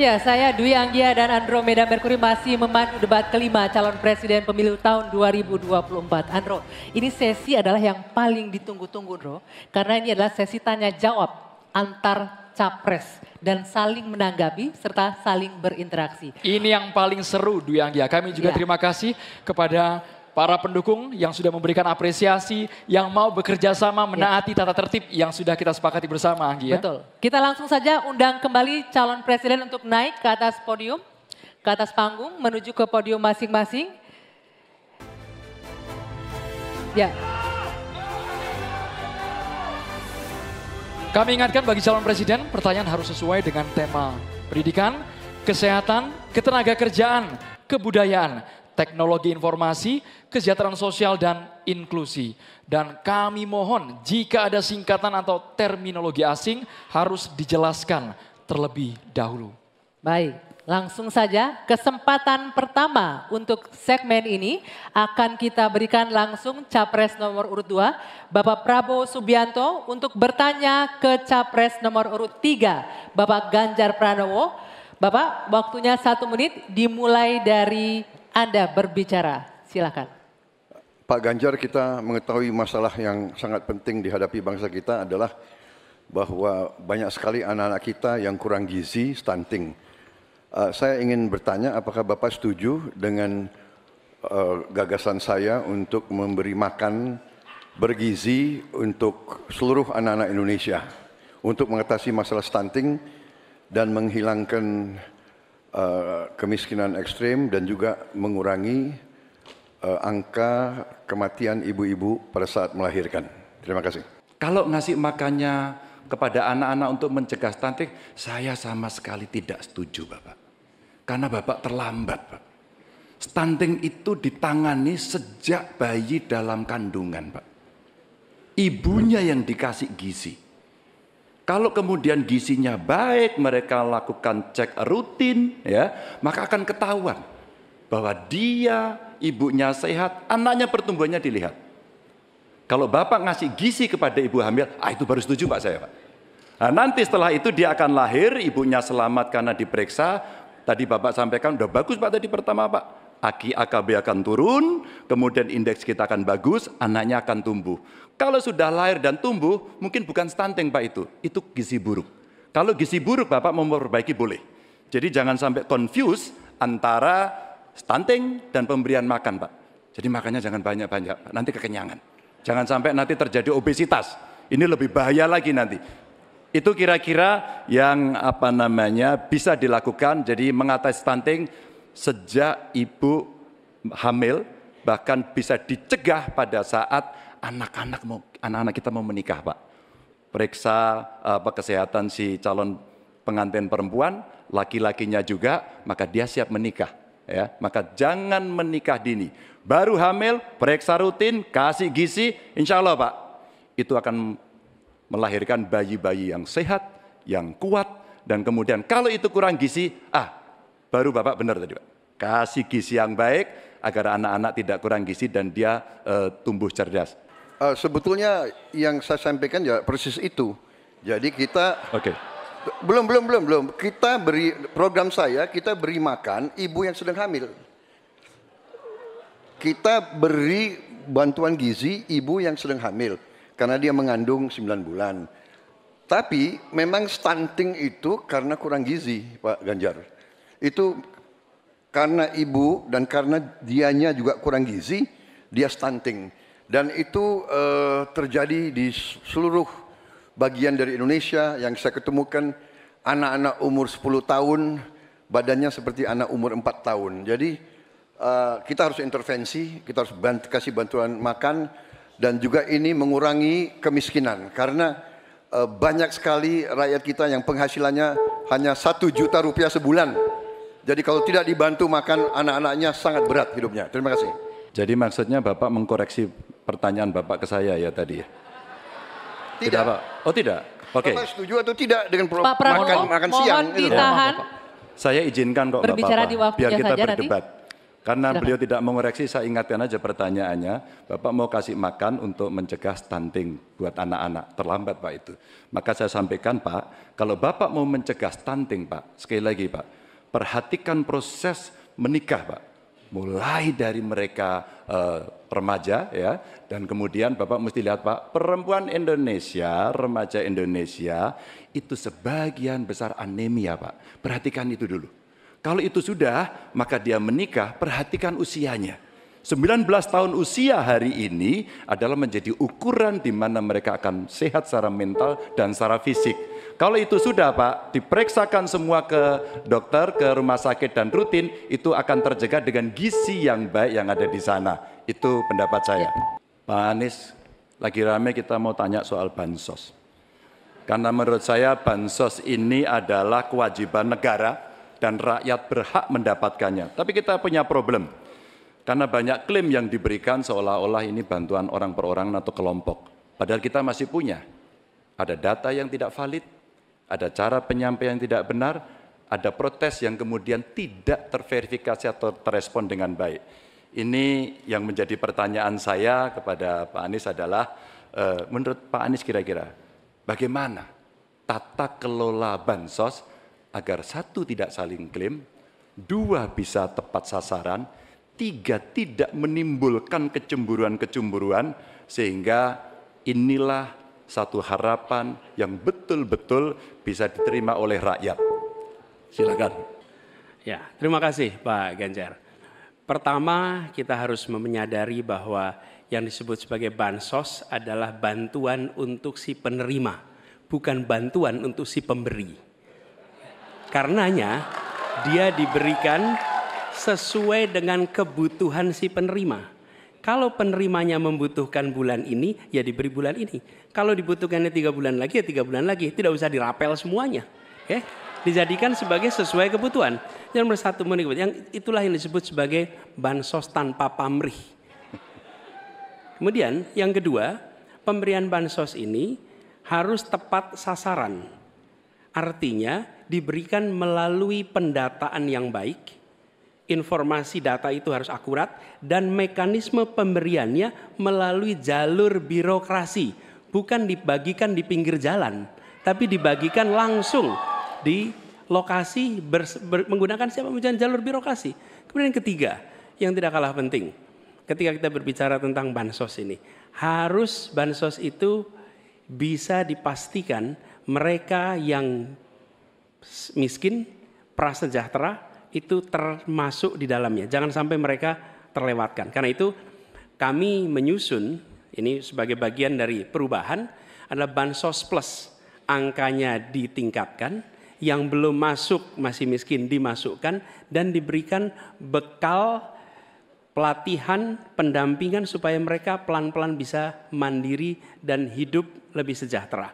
Ya, saya Dwi Anggia dan Andromeda Mercury masih memandu debat kelima calon presiden pemilu tahun 2024. Andro, ini sesi adalah yang paling ditunggu-tunggu, Andro. Karena ini adalah sesi tanya jawab antar capres dan saling menanggapi serta saling berinteraksi. Ini yang paling seru, Dwi Anggia. Kami juga terima kasih kepada para pendukung yang sudah memberikan apresiasi, yang mau bekerja sama menaati tata tertib yang sudah kita sepakati bersama, Anggia. Betul. Kita langsung saja undang kembali calon presiden untuk naik ke atas podium, ke atas panggung, menuju ke podium masing-masing. Ya. Kami ingatkan bagi calon presiden, pertanyaan harus sesuai dengan tema pendidikan, kesehatan, ketenaga kerjaan, kebudayaan, teknologi informasi, kesejahteraan sosial dan inklusi. Dan kami mohon jika ada singkatan atau terminologi asing harus dijelaskan terlebih dahulu. Baik, langsung saja kesempatan pertama untuk segmen ini akan kita berikan langsung capres nomor urut 2 Bapak Prabowo Subianto untuk bertanya ke capres nomor urut 3 Bapak Ganjar Pranowo. Bapak, waktunya 1 menit dimulai dari Anda berbicara, silakan. Pak Ganjar, kita mengetahui masalah yang sangat penting dihadapi bangsa kita adalah bahwa banyak sekali anak-anak kita yang kurang gizi, stunting. Saya ingin bertanya apakah Bapak setuju dengan gagasan saya untuk memberi makan bergizi untuk seluruh anak-anak Indonesia untuk mengatasi masalah stunting dan menghilangkan kemiskinan ekstrem dan juga mengurangi angka kematian ibu-ibu pada saat melahirkan. Terima kasih. Kalau ngasih makannya kepada anak-anak untuk mencegah stunting, saya sama sekali tidak setuju, Bapak. Karena Bapak terlambat, Pak. Stunting itu ditangani sejak bayi dalam kandungan, Pak. Ibunya yang dikasih gizi. Kalau kemudian gizinya baik, mereka lakukan cek rutin, ya, maka akan ketahuan bahwa dia, ibunya sehat, anaknya pertumbuhannya dilihat. Kalau bapak ngasih gizi kepada ibu hamil, itu baru setuju, Pak, saya, Pak. Nah, nanti setelah itu dia akan lahir, ibunya selamat karena diperiksa. Tadi bapak sampaikan, udah bagus, Pak, tadi pertama, Pak. AKB akan turun, kemudian indeks kita akan bagus, anaknya akan tumbuh. Kalau sudah lahir dan tumbuh, mungkin bukan stunting, Pak, itu gizi buruk. Kalau gizi buruk, Bapak mau memperbaiki boleh. Jadi jangan sampai confuse antara stunting dan pemberian makan, Pak. Jadi makannya jangan banyak-banyak, nanti kekenyangan. Jangan sampai nanti terjadi obesitas, ini lebih bahaya lagi nanti. Itu kira-kira yang bisa dilakukan, jadi mengatasi stunting sejak ibu hamil, bahkan bisa dicegah pada saat anak-anak kita mau menikah, Pak. Periksa kesehatan si calon pengantin perempuan, laki-lakinya juga, maka dia siap menikah, ya. Maka jangan menikah dini. Baru hamil, periksa rutin, kasih gizi, insya Allah, Pak. Itu akan melahirkan bayi-bayi yang sehat, yang kuat, dan kemudian kalau itu kurang gizi, baru Bapak benar tadi, Pak. Kasih gizi yang baik agar anak-anak tidak kurang gizi dan dia tumbuh cerdas. Sebetulnya yang saya sampaikan ya persis itu. Jadi kita belum. Kita beri program saya, kita beri makan ibu yang sedang hamil. Kita beri bantuan gizi ibu yang sedang hamil karena dia mengandung 9 bulan. Tapi memang stunting itu karena kurang gizi, Pak Ganjar. Itu karena ibu dan karena dianya juga kurang gizi, dia stunting. Dan itu terjadi di seluruh bagian dari Indonesia yang saya ketemukan anak-anak umur 10 tahun badannya seperti anak umur 4 tahun. Jadi kita harus intervensi, kita harus kasih bantuan makan dan juga ini mengurangi kemiskinan. Karena banyak sekali rakyat kita yang penghasilannya hanya 1 juta rupiah sebulan. Jadi kalau tidak dibantu makan anak-anaknya sangat berat hidupnya. Terima kasih. Jadi maksudnya Bapak mengkoreksi pertanyaan Bapak ke saya ya tadi? Tidak, Pak. Oh tidak? Oke. Bapak setuju atau tidak dengan makan siang? Mohon ditahan. Saya izinkan kok Bapak, biar kita berdebat. Karena beliau tidak mengoreksi, saya ingatkan aja pertanyaannya, Bapak mau kasih makan untuk mencegah stunting buat anak-anak, terlambat Pak itu. Maka saya sampaikan Pak, kalau Bapak mau mencegah stunting Pak, sekali lagi Pak, perhatikan proses menikah Pak. Mulai dari mereka remaja ya, dan kemudian Bapak mesti lihat Pak, perempuan Indonesia, remaja Indonesia itu sebagian besar anemia Pak. Perhatikan itu dulu. Kalau itu sudah, maka dia menikah, perhatikan usianya. 19 tahun usia hari ini adalah menjadi ukuran di mana mereka akan sehat secara mental dan secara fisik. Kalau itu sudah Pak, diperiksakan semua ke dokter, ke rumah sakit dan rutin, itu akan terjaga dengan gizi yang baik yang ada di sana. Itu pendapat saya. Pak Anies, lagi rame kita mau tanya soal bansos. Karena menurut saya bansos ini adalah kewajiban negara dan rakyat berhak mendapatkannya. Tapi kita punya problem, karena banyak klaim yang diberikan seolah-olah ini bantuan orang per orang atau kelompok. Padahal kita masih punya. Ada data yang tidak valid, ada cara penyampaian yang tidak benar, ada protes yang kemudian tidak terverifikasi atau terespon dengan baik. Ini yang menjadi pertanyaan saya kepada Pak Anies adalah, menurut Pak Anies kira-kira, bagaimana tata kelola bansos agar satu tidak saling klaim, dua bisa tepat sasaran, tiga tidak menimbulkan kecemburuan-kecemburuan, sehingga inilah satu harapan yang betul-betul bisa diterima oleh rakyat. Silakan. Ya, terima kasih Pak Ganjar. Pertama, kita harus menyadari bahwa yang disebut sebagai bansos adalah bantuan untuk si penerima, bukan bantuan untuk si pemberi. Karenanya dia diberikan sesuai dengan kebutuhan si penerima. Kalau penerimanya membutuhkan bulan ini, ya diberi bulan ini. Kalau dibutuhkannya 3 bulan lagi, ya 3 bulan lagi. Tidak usah dirapel semuanya. Okay? Dijadikan sebagai sesuai kebutuhan. Yang bersatu menikmat. Yang itulah yang disebut sebagai bansos tanpa pamrih. Kemudian yang kedua, pemberian bansos ini harus tepat sasaran. Artinya diberikan melalui pendataan yang baik, informasi data itu harus akurat, dan mekanisme pemberiannya melalui jalur birokrasi, bukan dibagikan di pinggir jalan, tapi dibagikan langsung di lokasi menggunakan siapa jalur birokrasi. Kemudian yang ketiga, yang tidak kalah penting, ketika kita berbicara tentang bansos ini, harus bansos itu bisa dipastikan mereka yang miskin, prasejahtera itu termasuk di dalamnya. Jangan sampai mereka terlewatkan. Karena itu kami menyusun, ini sebagai bagian dari perubahan, adalah bansos plus. Angkanya ditingkatkan, yang belum masuk masih miskin dimasukkan, dan diberikan bekal pelatihan, pendampingan supaya mereka pelan-pelan bisa mandiri dan hidup lebih sejahtera.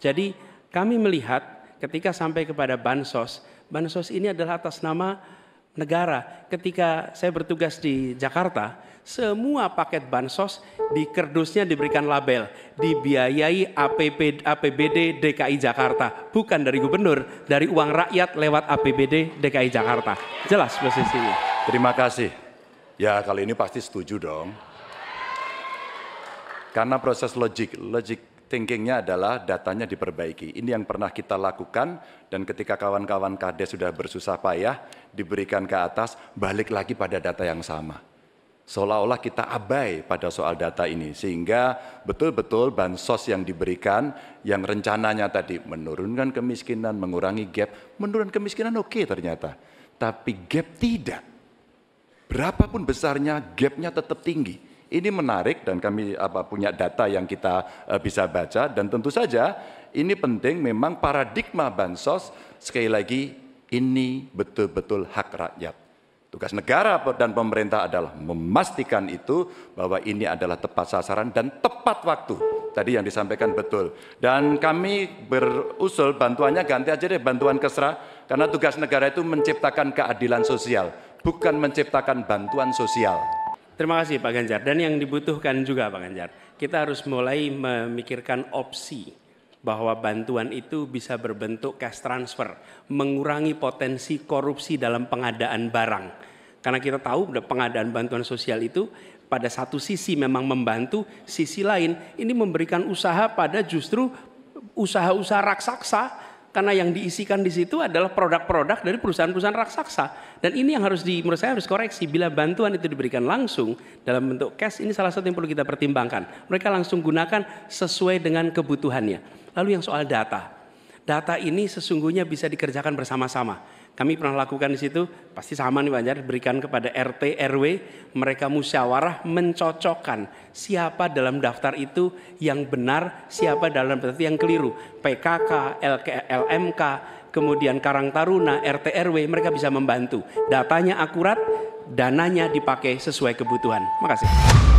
Jadi kami melihat ketika sampai kepada bansos, bansos ini adalah atas nama negara. Ketika saya bertugas di Jakarta, semua paket bansos di kerdusnya diberikan label, dibiayai APBD DKI Jakarta. Bukan dari gubernur, dari uang rakyat lewat APBD DKI Jakarta. Jelas posisinya. Terima kasih. Ya kali ini pasti setuju dong. Karena proses logik. Thinkingnya adalah datanya diperbaiki. Ini yang pernah kita lakukan, dan ketika kawan-kawan kades sudah bersusah payah, diberikan ke atas, balik lagi pada data yang sama. Seolah-olah kita abai pada soal data ini, sehingga betul-betul bansos yang diberikan, yang rencananya tadi menurunkan kemiskinan, mengurangi gap, menurunkan kemiskinan oke ternyata, tapi gap tidak. Berapapun besarnya, gapnya tetap tinggi. Ini menarik dan kami punya data yang kita bisa baca, dan tentu saja ini penting, memang paradigma bansos sekali lagi ini betul-betul hak rakyat. Tugas negara dan pemerintah adalah memastikan itu bahwa ini adalah tepat sasaran dan tepat waktu. Tadi yang disampaikan betul. Dan kami berusul bantuannya ganti aja deh bantuan kesra, karena tugas negara itu menciptakan keadilan sosial, bukan menciptakan bantuan sosial. Terima kasih Pak Ganjar, dan yang dibutuhkan juga Pak Ganjar. Kita harus mulai memikirkan opsi bahwa bantuan itu bisa berbentuk cash transfer, mengurangi potensi korupsi dalam pengadaan barang. Karena kita tahu pengadaan bantuan sosial itu pada satu sisi memang membantu, sisi lain ini memberikan usaha pada justru usaha-usaha raksasa, karena yang diisikan di situ adalah produk-produk dari perusahaan-perusahaan raksasa. Dan ini yang harus menurut saya harus koreksi. Bila bantuan itu diberikan langsung dalam bentuk cash, ini salah satu yang perlu kita pertimbangkan. Mereka langsung gunakan sesuai dengan kebutuhannya. Lalu yang soal data. Data ini sesungguhnya bisa dikerjakan bersama-sama. Kami pernah lakukan di situ, pasti sama nih Pak Ganjar, berikan kepada RT, RW, mereka musyawarah mencocokkan siapa dalam daftar itu yang benar, siapa dalam daftar itu yang keliru. PKK, LMK, kemudian Karang Taruna, RT, RW, mereka bisa membantu. Datanya akurat, dananya dipakai sesuai kebutuhan. Makasih.